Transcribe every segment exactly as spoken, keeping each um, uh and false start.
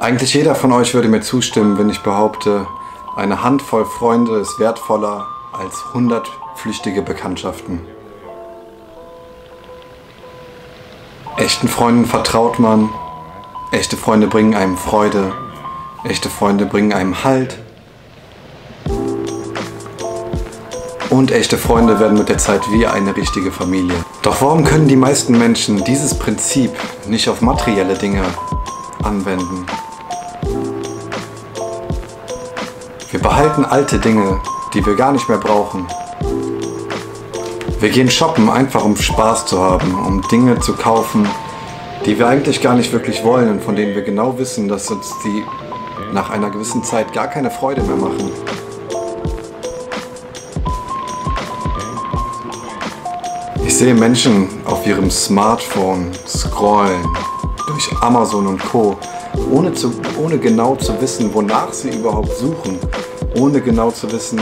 Eigentlich jeder von euch würde mir zustimmen, wenn ich behaupte, eine Handvoll Freunde ist wertvoller als hundert flüchtige Bekanntschaften. Echten Freunden vertraut man, echte Freunde bringen einem Freude, echte Freunde bringen einem Halt und echte Freunde werden mit der Zeit wie eine richtige Familie. Doch warum können die meisten Menschen dieses Prinzip nicht auf materielle Dinge anwenden? Wir behalten alte Dinge, die wir gar nicht mehr brauchen. Wir gehen shoppen, einfach um Spaß zu haben, um Dinge zu kaufen, die wir eigentlich gar nicht wirklich wollen und von denen wir genau wissen, dass uns die nach einer gewissen Zeit gar keine Freude mehr machen. Ich sehe Menschen auf ihrem Smartphone scrollen durch Amazon und Co. Ohne, zu, ohne genau zu wissen, wonach sie überhaupt suchen, ohne genau zu wissen,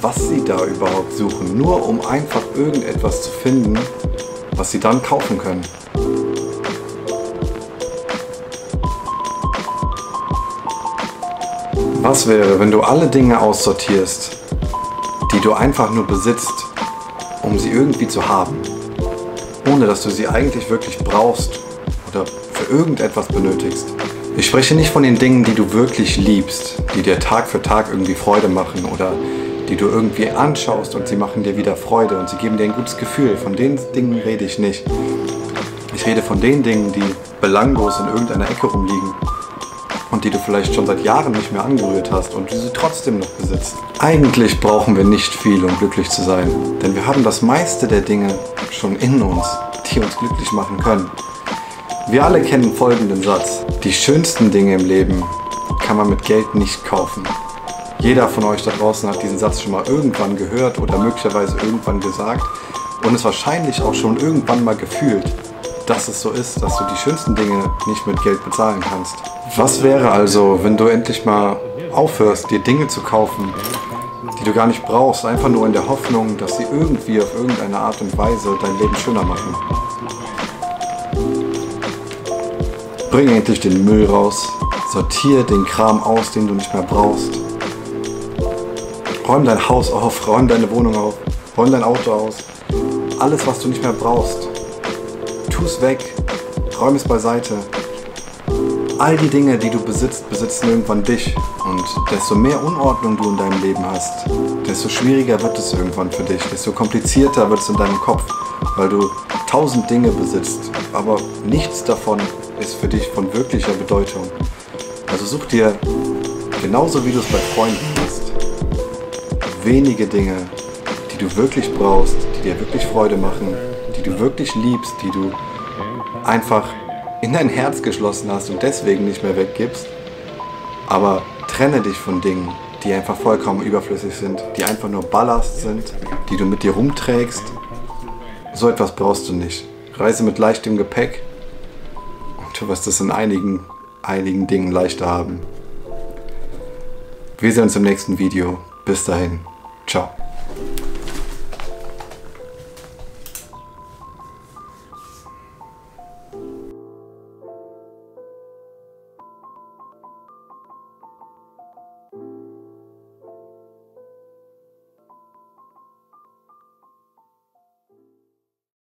was sie da überhaupt suchen, nur um einfach irgendetwas zu finden, was sie dann kaufen können. Was wäre, wenn du alle Dinge aussortierst, die du einfach nur besitzt, um sie irgendwie zu haben, ohne dass du sie eigentlich wirklich brauchst oder für irgendetwas benötigst? Ich spreche nicht von den Dingen, die du wirklich liebst, die dir Tag für Tag irgendwie Freude machen oder die du irgendwie anschaust und sie machen dir wieder Freude und sie geben dir ein gutes Gefühl. Von den Dingen rede ich nicht. Ich rede von den Dingen, die belanglos in irgendeiner Ecke rumliegen und die du vielleicht schon seit Jahren nicht mehr angerührt hast und du sie trotzdem noch besitzt. Eigentlich brauchen wir nicht viel, um glücklich zu sein, denn wir haben das meiste der Dinge schon in uns, die uns glücklich machen können. Wir alle kennen folgenden Satz: Die schönsten Dinge im Leben kann man mit Geld nicht kaufen. Jeder von euch da draußen hat diesen Satz schon mal irgendwann gehört oder möglicherweise irgendwann gesagt und es wahrscheinlich auch schon irgendwann mal gefühlt, dass es so ist, dass du die schönsten Dinge nicht mit Geld bezahlen kannst. Was wäre also, wenn du endlich mal aufhörst, dir Dinge zu kaufen, die du gar nicht brauchst, einfach nur in der Hoffnung, dass sie irgendwie auf irgendeine Art und Weise dein Leben schöner machen? Bring endlich den Müll raus, sortier den Kram aus, den du nicht mehr brauchst. Räum dein Haus auf, räum deine Wohnung auf, räum dein Auto aus. Alles, was du nicht mehr brauchst, tu es weg, räum es beiseite. All die Dinge, die du besitzt, besitzen irgendwann dich. Und desto mehr Unordnung du in deinem Leben hast, desto schwieriger wird es irgendwann für dich, desto komplizierter wird es in deinem Kopf, weil du tausend Dinge besitzt, aber nichts davon ist für dich von wirklicher Bedeutung. Also such dir, genauso wie du es bei Freunden hast, wenige Dinge, die du wirklich brauchst, die dir wirklich Freude machen, die du wirklich liebst, die du einfach in dein Herz geschlossen hast und deswegen nicht mehr weggibst. Aber trenne dich von Dingen, die einfach vollkommen überflüssig sind, die einfach nur Ballast sind, die du mit dir rumträgst. So etwas brauchst du nicht. Reise mit leichtem Gepäck. Du wirst es in einigen, einigen Dingen leichter haben. Wir sehen uns im nächsten Video. Bis dahin. Ciao.